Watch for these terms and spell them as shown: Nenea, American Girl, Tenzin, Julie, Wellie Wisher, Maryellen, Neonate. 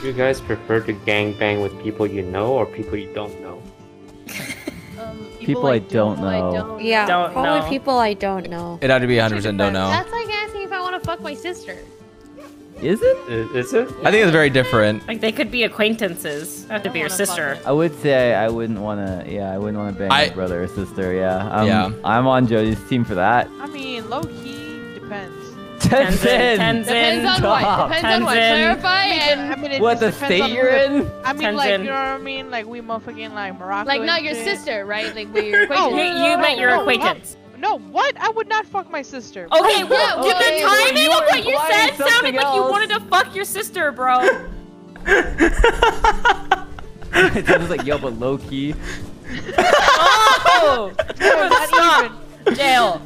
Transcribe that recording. Would you guys prefer to gangbang with people you know or people you don't know? People I don't know. Yeah, probably people I don't know. It'd have to be 100% don't know. That's like asking if I want to fuck my sister. Is it? Is it? I think it's very different. Like they could be acquaintances. Have to be your sister. I would say I wouldn't want to. Yeah, I wouldn't want to bang my brother or sister. Yeah. I'm on Jody's team for that. I mean, low key depends. Tenzin. Depends on what. Depends on what. Clarify and what the state you're in. I mean, like you know what I mean? Like we motherfucking like Morocco. Like not your sister, right? Like we're your acquaintance. You meant your acquaintance. No, what? I would not fuck my sister. Okay, well, the timing of what you said sounded like you wanted to fuck your sister, bro. It sounds like, yo, but low key. Oh! Stop. Jail.